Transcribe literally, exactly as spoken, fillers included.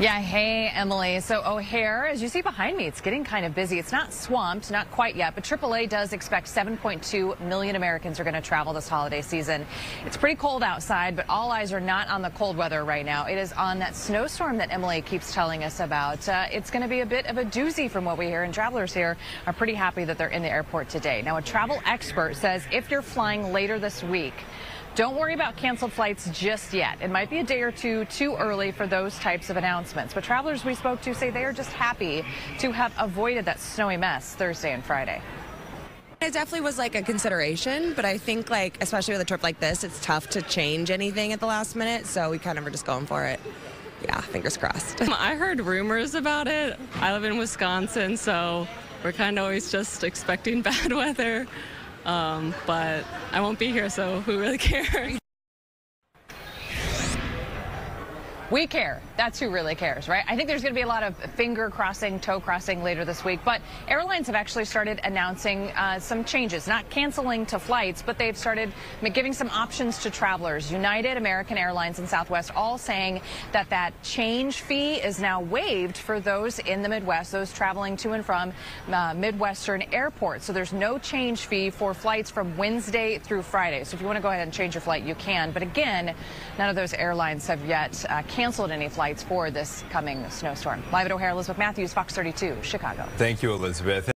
Yeah, hey, Emily. So O'Hare, as you see behind me, it's getting kind of busy. It's not swamped, not quite yet, but triple A does expect seven point two million Americans are going to travel this holiday season. It's pretty cold outside, but all eyes are not on the cold weather right now. It is on that snowstorm that Emily keeps telling us about. Uh, it's going to be a bit of a doozy from what we hear, and travelers here are pretty happy that they're in the airport today. Now, a travel expert says if you're flying later this week, don't worry about canceled flights just yet. It might be a day or two too early for those types of announcements. But travelers we spoke to say they are just happy to have avoided that snowy mess Thursday and Friday. It definitely was like a consideration, but I think like, especially with a trip like this, it's tough to change anything at the last minute. So we kind of were just going for it. Yeah, fingers crossed. I heard rumors about it. I live in Wisconsin, so we're kind of always just expecting bad weather. Um, but I won't be here, so who really cares? We care. That's who really cares, right? I think there's going to be a lot of finger crossing, toe crossing later this week, but airlines have actually started announcing uh, some changes, not canceling to flights, but they've started giving some options to travelers. United, American Airlines, and Southwest all saying that that change fee is now waived for those in the Midwest, those traveling to and from uh, Midwestern airports. So there's no change fee for flights from Wednesday through Friday. So if you want to go ahead and change your flight, you can. But again, none of those airlines have yet uh, canceled. canceled any flights for this coming snowstorm. Live at O'Hare, Elizabeth Matthews, Fox thirty-two, Chicago. Thank you, Elizabeth.